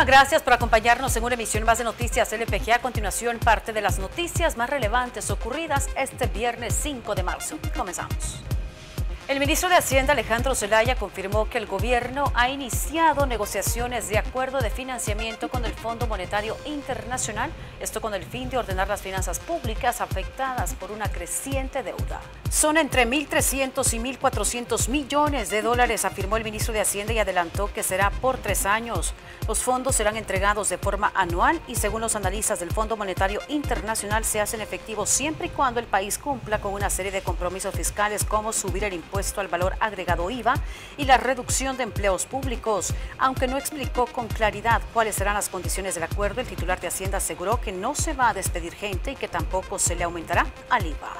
Muchísimas gracias por acompañarnos en una emisión más de Noticias LPG. A continuación, parte de las noticias más relevantes ocurridas este viernes 5 de marzo. Comenzamos. El ministro de Hacienda, Alejandro Zelaya, confirmó que el gobierno ha iniciado negociaciones de acuerdo de financiamiento con el Fondo Monetario Internacional, esto con el fin de ordenar las finanzas públicas afectadas por una creciente deuda. Son entre 1.300 y 1.400 millones de dólares, afirmó el ministro de Hacienda y adelantó que será por 3 años. Los fondos serán entregados de forma anual y según los analistas del Fondo Monetario Internacional se hacen efectivos siempre y cuando el país cumpla con una serie de compromisos fiscales como subir el impuesto al valor agregado IVA y la reducción de empleos públicos. Aunque no explicó con claridad cuáles serán las condiciones del acuerdo, el titular de Hacienda aseguró que no se va a despedir gente y que tampoco se le aumentará al IVA.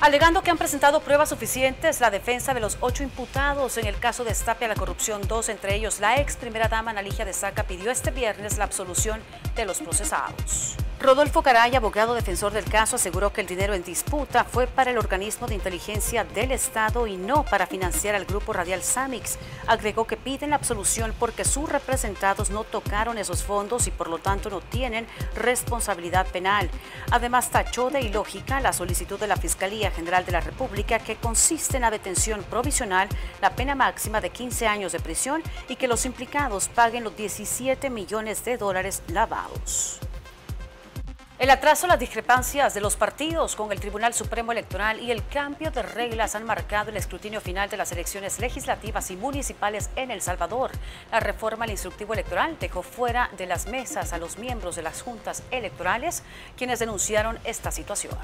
Alegando que han presentado pruebas suficientes, la defensa de los 8 imputados en el caso de estafa a la corrupción 2, entre ellos la ex primera dama Analigia de Saca, pidió este viernes la absolución de los procesados. Rodolfo Caray, abogado defensor del caso, aseguró que el dinero en disputa fue para el organismo de inteligencia del Estado y no para financiar al grupo radial Samix. Agregó que piden la absolución porque sus representados no tocaron esos fondos y por lo tanto no tienen responsabilidad penal. Además, tachó de ilógica la solicitud de la Fiscalía General de la República que consiste en la detención provisional, la pena máxima de 15 años de prisión y que los implicados paguen los 17 millones de dólares lavados. El atraso, las discrepancias de los partidos con el Tribunal Supremo Electoral y el cambio de reglas han marcado el escrutinio final de las elecciones legislativas y municipales en El Salvador. La reforma al instructivo electoral dejó fuera de las mesas a los miembros de las juntas electorales, quienes denunciaron esta situación.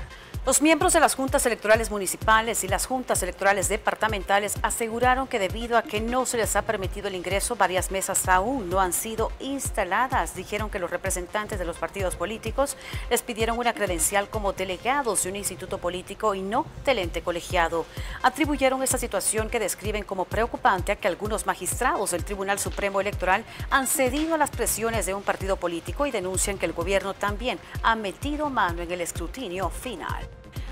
Los miembros de las juntas electorales municipales y las juntas electorales departamentales aseguraron que debido a que no se les ha permitido el ingreso, varias mesas aún no han sido instaladas. Dijeron que los representantes de los partidos políticos les pidieron una credencial como delegados de un instituto político y no del ente colegiado. Atribuyeron esta situación que describen como preocupante a que algunos magistrados del Tribunal Supremo Electoral han cedido a las presiones de un partido político y denuncian que el gobierno también ha metido mano en el escrutinio final.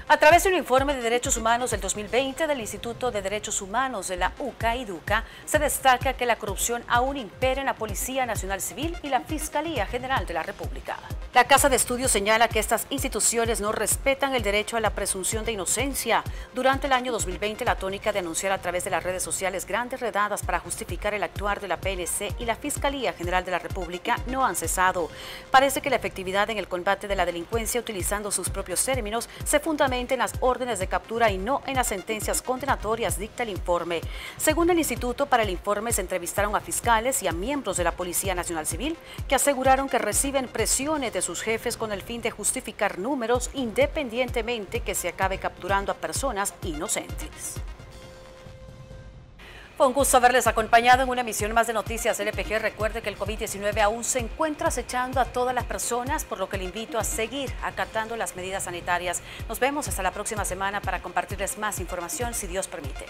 A través de un informe de derechos humanos del 2020 del Instituto de Derechos Humanos de la UCA y DUCA, se destaca que la corrupción aún impera en la Policía Nacional Civil y la Fiscalía General de la República. La Casa de Estudios señala que estas instituciones no respetan el derecho a la presunción de inocencia. Durante el año 2020, la tónica de anunciar a través de las redes sociales grandes redadas para justificar el actuar de la PNC y la Fiscalía General de la República no han cesado. Parece que la efectividad en el combate de la delincuencia, utilizando sus propios términos, se fundamenta en las órdenes de captura y no en las sentencias condenatorias, dicta el informe. Según el Instituto, para el informe se entrevistaron a fiscales y a miembros de la Policía Nacional Civil que aseguraron que reciben presiones de sus jefes con el fin de justificar números independientemente que se acabe capturando a personas inocentes. Fue un gusto haberles acompañado en una emisión más de Noticias LPG. Recuerde que el COVID-19 aún se encuentra acechando a todas las personas, por lo que le invito a seguir acatando las medidas sanitarias. Nos vemos hasta la próxima semana para compartirles más información, si Dios permite.